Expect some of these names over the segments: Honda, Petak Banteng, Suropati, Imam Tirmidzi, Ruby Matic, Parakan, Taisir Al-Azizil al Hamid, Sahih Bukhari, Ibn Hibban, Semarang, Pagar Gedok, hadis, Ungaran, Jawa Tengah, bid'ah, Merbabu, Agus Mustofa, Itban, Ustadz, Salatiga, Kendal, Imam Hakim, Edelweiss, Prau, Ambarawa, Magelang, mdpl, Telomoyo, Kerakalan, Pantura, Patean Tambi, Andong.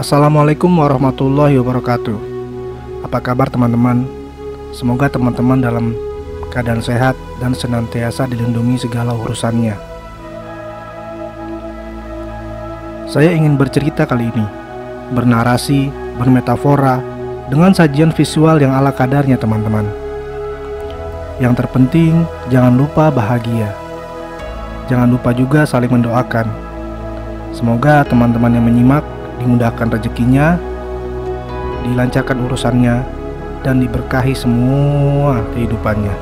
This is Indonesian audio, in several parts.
Assalamualaikum warahmatullahi wabarakatuh. Apa kabar teman-teman? Semoga teman-teman dalam keadaan sehat dan senantiasa dilindungi segala urusannya. Saya ingin bercerita kali ini, bernarasi, bermetafora, dengan sajian visual yang ala kadarnya teman-teman. Yang terpenting, jangan lupa bahagia. Jangan lupa juga saling mendoakan. Semoga teman-teman yang menyimak dimudahkan rezekinya, dilancarkan urusannya, dan diberkahi semua kehidupannya.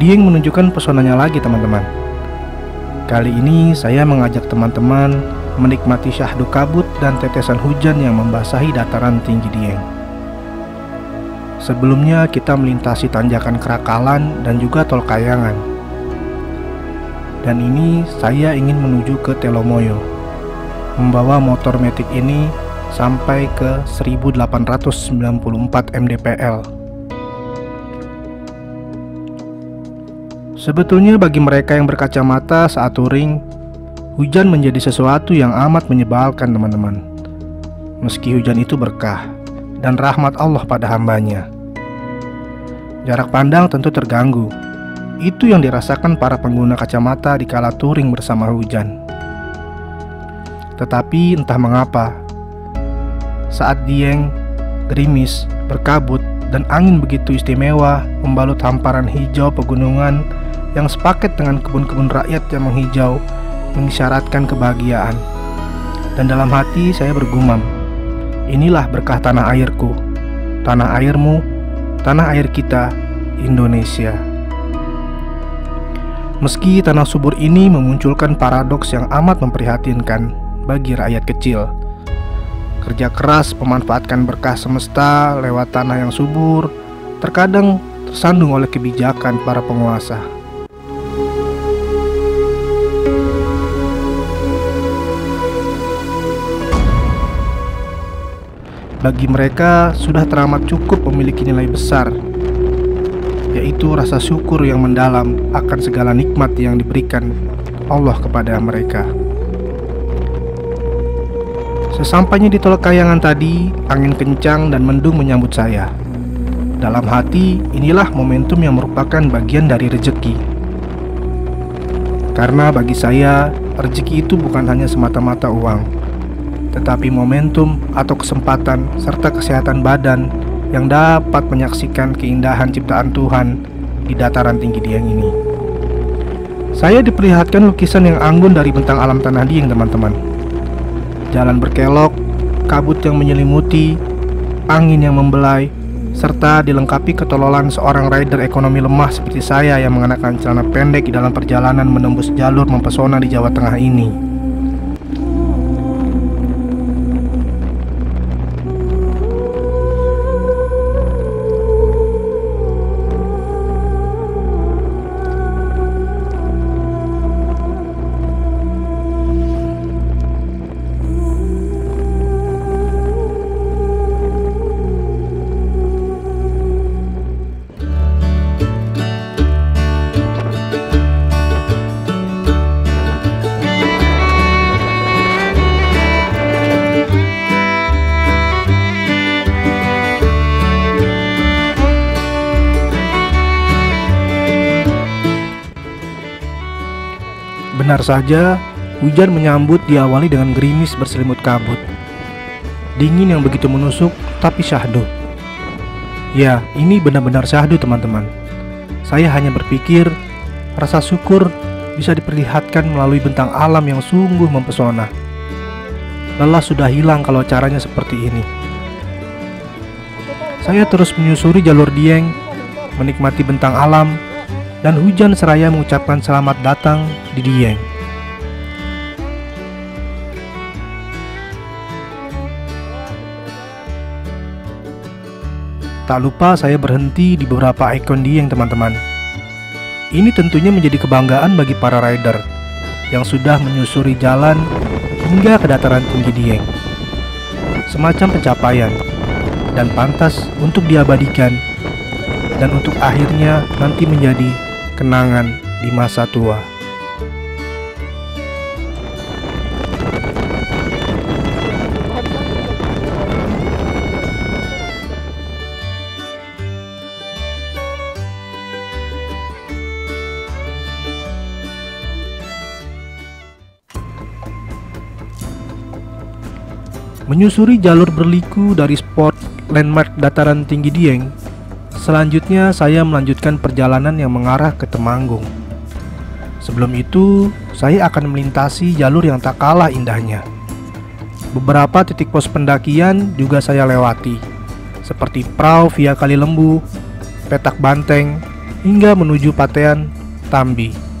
Dieng menunjukkan pesonanya lagi teman-teman. Kali ini saya mengajak teman-teman menikmati syahdu kabut dan tetesan hujan yang membasahi dataran tinggi Dieng. Sebelumnya kita melintasi tanjakan Kerakalan dan juga Tol Kayangan. Dan ini saya ingin menuju ke Telomoyo, membawa motor Matic ini sampai ke 1894 mdpl. Sebetulnya bagi mereka yang berkacamata saat touring, hujan menjadi sesuatu yang amat menyebalkan teman-teman. Meski hujan itu berkah dan rahmat Allah pada hambanya, jarak pandang tentu terganggu. Itu yang dirasakan para pengguna kacamata di kala touring bersama hujan. Tetapi entah mengapa, saat Dieng, gerimis, berkabut, dan angin begitu istimewa membalut hamparan hijau pegunungan yang sepaket dengan kebun-kebun rakyat yang menghijau, mengisyaratkan kebahagiaan. Dan dalam hati saya bergumam, inilah berkah tanah airku, tanah airmu, tanah air kita, Indonesia. Meski tanah subur ini memunculkan paradoks yang amat memprihatinkan bagi rakyat kecil. Kerja keras memanfaatkan berkah semesta lewat tanah yang subur, terkadang tersandung oleh kebijakan para penguasa. Bagi mereka sudah teramat cukup memiliki nilai besar, yaitu rasa syukur yang mendalam akan segala nikmat yang diberikan Allah kepada mereka. Sesampainya di Tol Kayangan tadi, angin kencang dan mendung menyambut saya. Dalam hati, inilah momentum yang merupakan bagian dari rezeki. Karena bagi saya, rezeki itu bukan hanya semata-mata uang, tetapi momentum atau kesempatan serta kesehatan badan yang dapat menyaksikan keindahan ciptaan Tuhan di dataran tinggi Dieng ini. Saya diperlihatkan lukisan yang anggun dari bentang alam tanah Dieng teman-teman. Jalan berkelok, kabut yang menyelimuti, angin yang membelai, serta dilengkapi ketololan seorang rider ekonomi lemah seperti saya yang mengenakan celana pendek di dalam perjalanan menembus jalur mempesona di Jawa Tengah ini. Benar saja, hujan menyambut diawali dengan gerimis berselimut kabut. Dingin yang begitu menusuk, tapi syahdu. Ya, ini benar-benar syahdu teman-teman. Saya hanya berpikir, rasa syukur bisa diperlihatkan melalui bentang alam yang sungguh mempesona. Lelah sudah hilang kalau caranya seperti ini. Saya terus menyusuri jalur Dieng, menikmati bentang alam, dan hujan seraya mengucapkan selamat datang di Dieng. Tak lupa saya berhenti di beberapa ikon Dieng teman-teman. Ini tentunya menjadi kebanggaan bagi para rider yang sudah menyusuri jalan hingga ke dataran tinggi Dieng. Semacam pencapaian dan pantas untuk diabadikan dan untuk akhirnya nanti menjadi kenangan di masa tua. Menyusuri jalur berliku dari spot landmark dataran tinggi Dieng, selanjutnya saya melanjutkan perjalanan yang mengarah ke Temanggung. Sebelum itu, saya akan melintasi jalur yang tak kalah indahnya. Beberapa titik pos pendakian juga saya lewati, seperti Prau via Kali Lembu, Petak Banteng, hingga menuju Patean Tambi.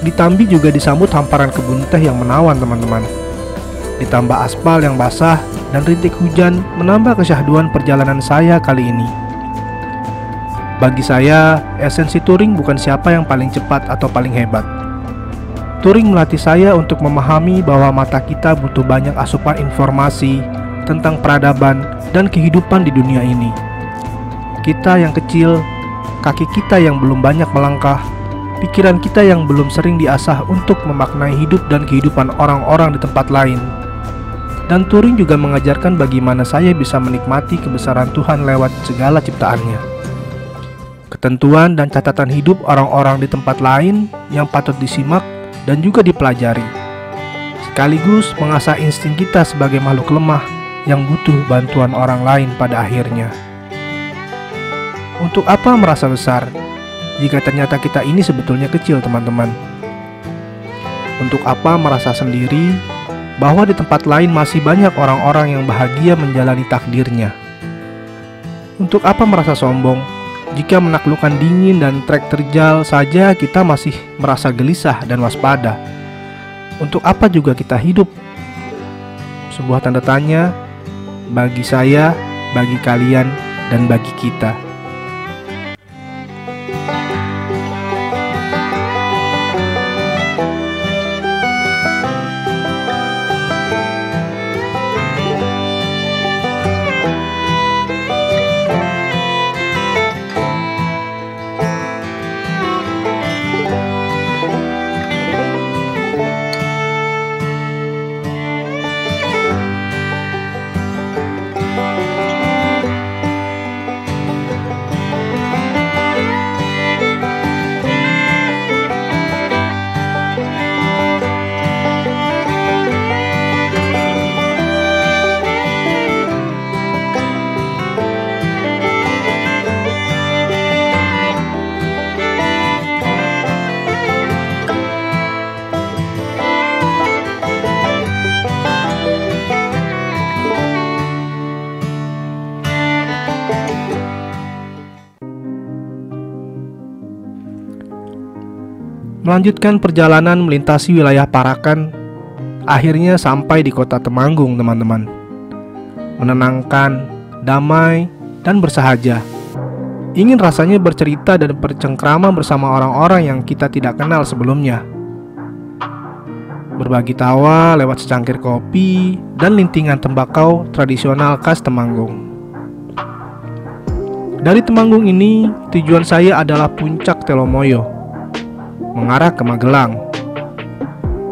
Di Tambi juga disambut hamparan kebun teh yang menawan teman-teman. Ditambah aspal yang basah dan rintik hujan menambah kesyahduan perjalanan saya kali ini. Bagi saya, esensi touring bukan siapa yang paling cepat atau paling hebat. Touring melatih saya untuk memahami bahwa mata kita butuh banyak asupan informasi tentang peradaban dan kehidupan di dunia ini. Kita yang kecil, kaki kita yang belum banyak melangkah, pikiran kita yang belum sering diasah untuk memaknai hidup dan kehidupan orang-orang di tempat lain. Dan touring juga mengajarkan bagaimana saya bisa menikmati kebesaran Tuhan lewat segala ciptaannya. Ketentuan dan catatan hidup orang-orang di tempat lain yang patut disimak dan juga dipelajari, sekaligus mengasah insting kita sebagai makhluk lemah yang butuh bantuan orang lain pada akhirnya. Untuk apa merasa besar jika ternyata kita ini sebetulnya kecil, teman-teman? Untuk apa merasa sendiri bahwa di tempat lain masih banyak orang-orang yang bahagia menjalani takdirnya? Untuk apa merasa sombong jika menaklukkan dingin dan trek terjal saja kita masih merasa gelisah dan waspada? Untuk apa juga kita hidup? Sebuah tanda tanya bagi saya, bagi kalian, dan bagi kita. Melanjutkan perjalanan melintasi wilayah Parakan, akhirnya sampai di kota Temanggung, teman-teman. Menenangkan, damai, dan bersahaja. Ingin rasanya bercerita dan bercengkrama bersama orang-orang yang kita tidak kenal sebelumnya. Berbagi tawa lewat secangkir kopi dan lintingan tembakau tradisional khas Temanggung. Dari Temanggung ini, tujuan saya adalah puncak Telomoyo, mengarah ke Magelang.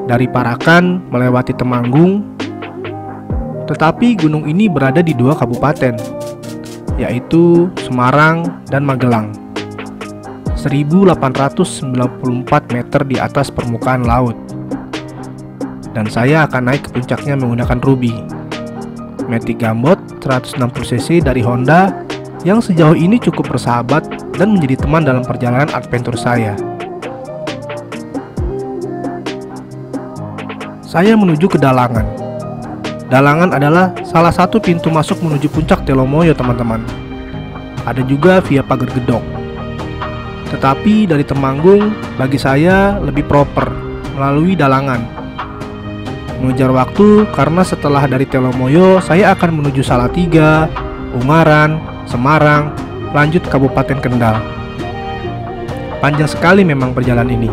Dari Parakan melewati Temanggung, tetapi gunung ini berada di dua kabupaten, yaitu Semarang dan Magelang, 1894 meter di atas permukaan laut. Dan saya akan naik ke puncaknya menggunakan Ruby Matic Gambot 160cc dari Honda, yang sejauh ini cukup bersahabat dan menjadi teman dalam perjalanan adventure saya. saya menuju ke Dalangan. Dalangan adalah salah satu pintu masuk menuju puncak Telomoyo, teman-teman. Ada juga via Pagar Gedok. Tetapi dari Temanggung, bagi saya lebih proper melalui Dalangan. Mengejar waktu karena setelah dari Telomoyo, saya akan menuju Salatiga, Ungaran, Semarang, lanjut Kabupaten Kendal. Panjang sekali memang perjalanan ini.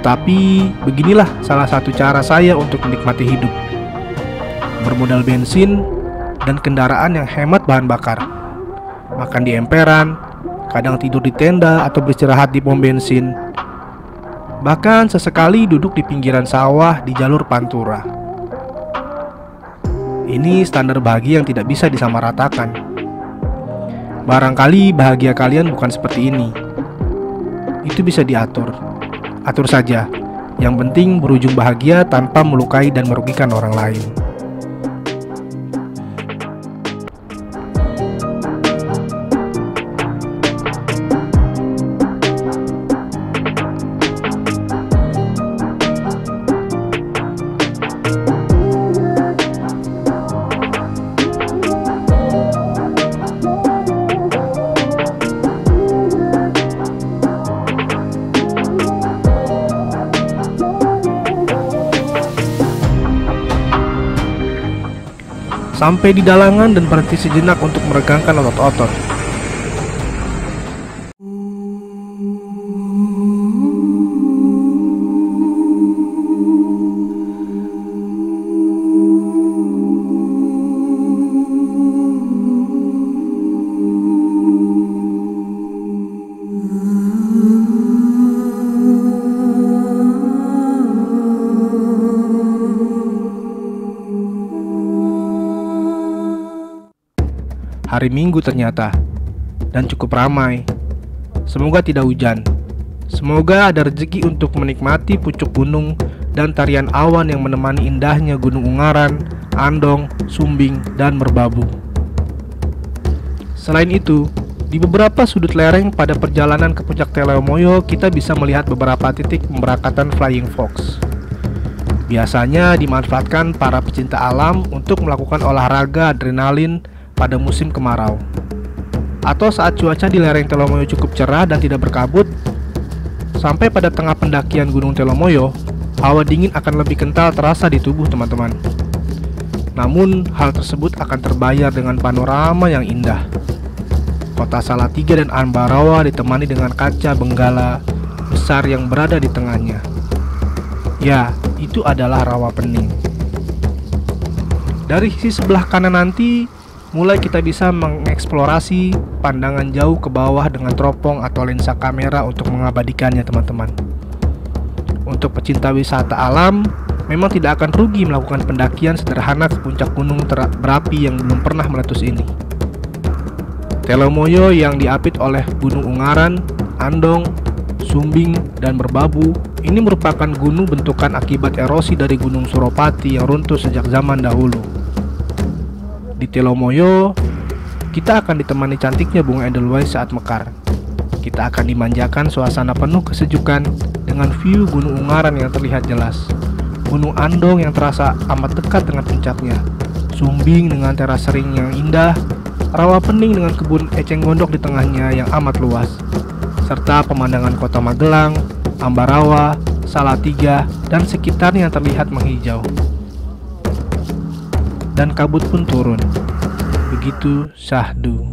Tetapi beginilah salah satu cara saya untuk menikmati hidup. Bermodal bensin dan kendaraan yang hemat bahan bakar. Makan di emperan, kadang tidur di tenda atau beristirahat di pom bensin. Bahkan sesekali duduk di pinggiran sawah di jalur pantura. Ini standar bahagia yang tidak bisa disamaratakan. Barangkali bahagia kalian bukan seperti ini. Itu bisa diatur. Atur saja. Yang penting berujung bahagia tanpa melukai dan merugikan orang lain. Sampai di Dalangan dan berhenti sejenak untuk meregangkan otot-otot. Hari Minggu ternyata, dan cukup ramai. Semoga tidak hujan. Semoga ada rezeki untuk menikmati pucuk gunung dan tarian awan yang menemani indahnya Gunung Ungaran, Andong, Sumbing, dan Merbabu. Selain itu, di beberapa sudut lereng pada perjalanan ke puncak Telomoyo, kita bisa melihat beberapa titik pemberangkatan Flying Fox. Biasanya dimanfaatkan para pecinta alam untuk melakukan olahraga adrenalin pada musim kemarau, atau saat cuaca di lereng Telomoyo cukup cerah dan tidak berkabut. Sampai pada tengah pendakian Gunung Telomoyo, hawa dingin akan lebih kental terasa di tubuh teman-teman. Namun hal tersebut akan terbayar dengan panorama yang indah. Kota Salatiga dan Ambarawa ditemani dengan kaca benggala besar yang berada di tengahnya. Ya, itu adalah Rawa Pening. Dari sisi sebelah kanan nanti mulai kita bisa mengeksplorasi pandangan jauh ke bawah dengan teropong atau lensa kamera untuk mengabadikannya, teman-teman. Untuk pecinta wisata alam, memang tidak akan rugi melakukan pendakian sederhana ke puncak gunung berapi yang belum pernah meletus ini. Telomoyo yang diapit oleh Gunung Ungaran, Andong, Sumbing, dan Merbabu ini merupakan gunung bentukan akibat erosi dari Gunung Suropati yang runtuh sejak zaman dahulu. Di Telomoyo, kita akan ditemani cantiknya bunga Edelweiss saat mekar. Kita akan dimanjakan suasana penuh kesejukan dengan view Gunung Ungaran yang terlihat jelas, Gunung Andong yang terasa amat dekat dengan puncaknya, Sumbing dengan teras sering yang indah, Rawa Pening dengan kebun eceng gondok di tengahnya yang amat luas, serta pemandangan kota Magelang, Ambarawa, Salatiga, dan sekitarnya yang terlihat menghijau. Dan kabut pun turun. Begitu syahdu.